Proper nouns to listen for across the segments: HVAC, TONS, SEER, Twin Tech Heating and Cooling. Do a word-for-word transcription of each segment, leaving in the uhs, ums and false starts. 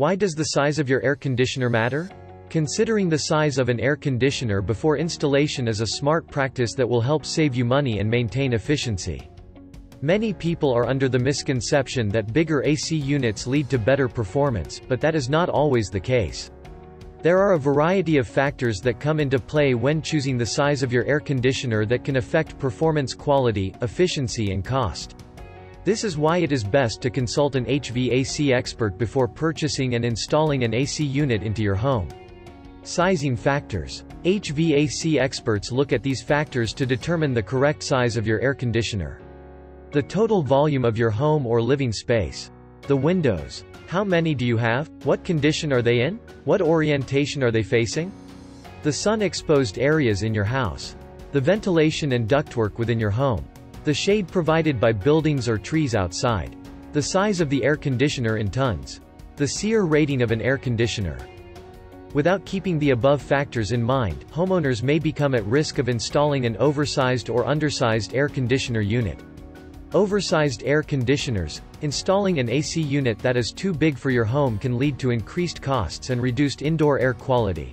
Why does the size of your air conditioner matter? Considering the size of an air conditioner before installation is a smart practice that will help save you money and maintain efficiency. Many people are under the misconception that bigger A C units lead to better performance, but that is not always the case. There are a variety of factors that come into play when choosing the size of your air conditioner that can affect performance, quality, efficiency and cost. This is why it is best to consult an H V A C expert before purchasing and installing an A C unit into your home. Sizing factors. H V A C experts look at these factors to determine the correct size of your air conditioner. The total volume of your home or living space. The windows. How many do you have? What condition are they in? What orientation are they facing? The sun-exposed areas in your house. The ventilation and ductwork within your home. The shade provided by buildings or trees outside. The size of the air conditioner in tons. The SEER rating of an air conditioner. Without keeping the above factors in mind, homeowners may become at risk of installing an oversized or undersized air conditioner unit. Oversized air conditioners. Installing an A C unit that is too big for your home can lead to increased costs and reduced indoor air quality.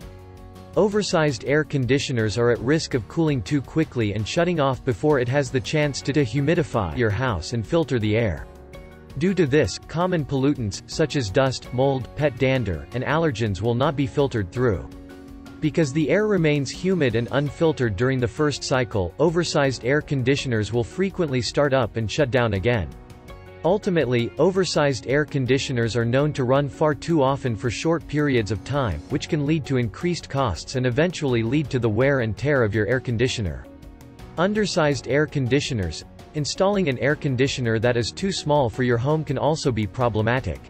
Oversized air conditioners are at risk of cooling too quickly and shutting off before it has the chance to dehumidify your house and filter the air. Due to this, common pollutants, such as dust, mold, pet dander, and allergens will not be filtered through. Because the air remains humid and unfiltered during the first cycle, oversized air conditioners will frequently start up and shut down again. Ultimately, oversized air conditioners are known to run far too often for short periods of time, which can lead to increased costs and eventually lead to the wear and tear of your air conditioner. Undersized air conditioners. Installing an air conditioner that is too small for your home can also be problematic.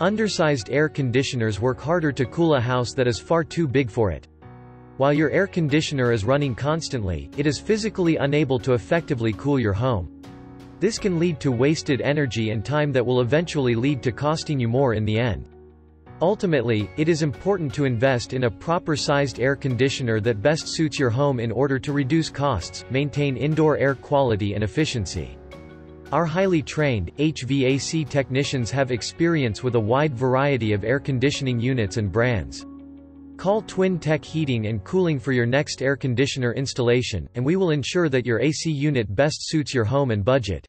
Undersized air conditioners work harder to cool a house that is far too big for it. While your air conditioner is running constantly, it is physically unable to effectively cool your home. This can lead to wasted energy and time that will eventually lead to costing you more in the end. Ultimately, it is important to invest in a proper-sized air conditioner that best suits your home in order to reduce costs, maintain indoor air quality and efficiency. Our highly trained H V A C technicians have experience with a wide variety of air conditioning units and brands. Call Twin Tech Heating and Cooling for your next air conditioner installation, and we will ensure that your A C unit best suits your home and budget.